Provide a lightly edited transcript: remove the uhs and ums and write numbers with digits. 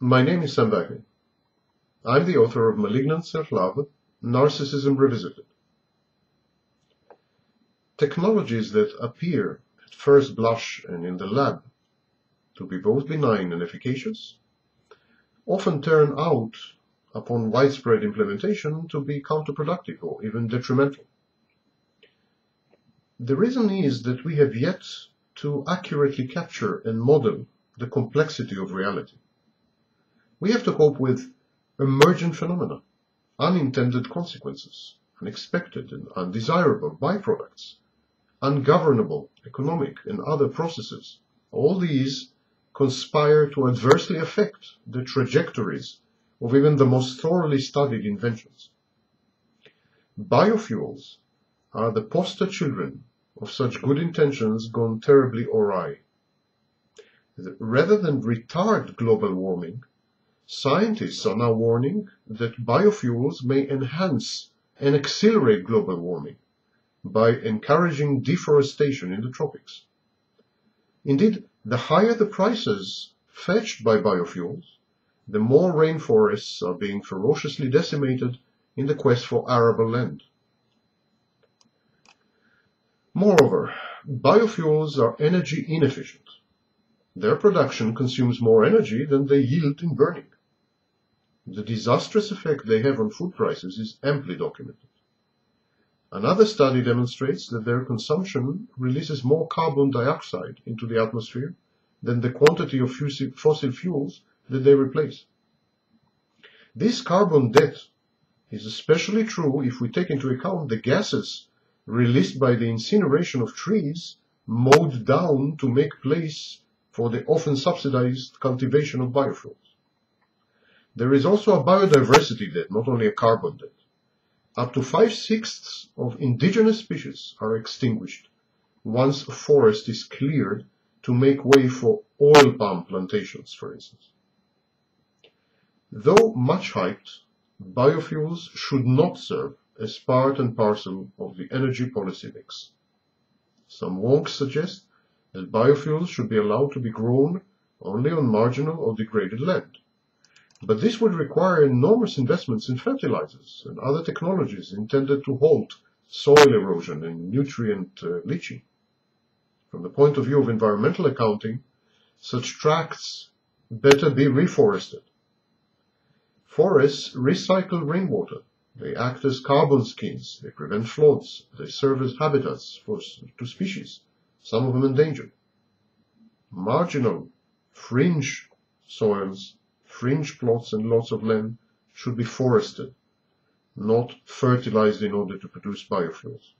My name is Sam Vaknin. I'm the author of Malignant Self-Love, Narcissism Revisited. Technologies that appear at first blush and in the lab to be both benign and efficacious often turn out, upon widespread implementation, to be counterproductive or even detrimental. The reason is that we have yet to accurately capture and model the complexity of reality. We have to cope with emergent phenomena, unintended consequences, unexpected and undesirable byproducts, ungovernable economic and other processes. All these conspire to adversely affect the trajectories of even the most thoroughly studied inventions. Biofuels are the poster children of such good intentions gone terribly awry. Rather than retard global warming, scientists are now warning that biofuels may enhance and accelerate global warming by encouraging deforestation in the tropics. Indeed, the higher the prices fetched by biofuels, the more rainforests are being ferociously decimated in the quest for arable land. Moreover, biofuels are energy inefficient. Their production consumes more energy than they yield in burning. The disastrous effect they have on food prices is amply documented. Another study demonstrates that their consumption releases more carbon dioxide into the atmosphere than the quantity of fossil fuels that they replace. This carbon debt is especially true if we take into account the gases released by the incineration of trees mowed down to make place for the often subsidized cultivation of biofuels. There is also a biodiversity debt, not only a carbon debt. Up to 5/6 of indigenous species are extinguished once a forest is cleared to make way for oil palm plantations, for instance. Though much hyped, biofuels should not serve as part and parcel of the energy policy mix. Some wonks suggest that biofuels should be allowed to be grown only on marginal or degraded land. But this would require enormous investments in fertilizers and other technologies intended to halt soil erosion and nutrient leaching. From the point of view of environmental accounting, such tracts better be reforested. Forests recycle rainwater. They act as carbon skins. They prevent floods. They serve as habitats to species, some of them endangered. Marginal, fringe soils, fringe plots and lots of land should be forested, not fertilized in order to produce biofuels.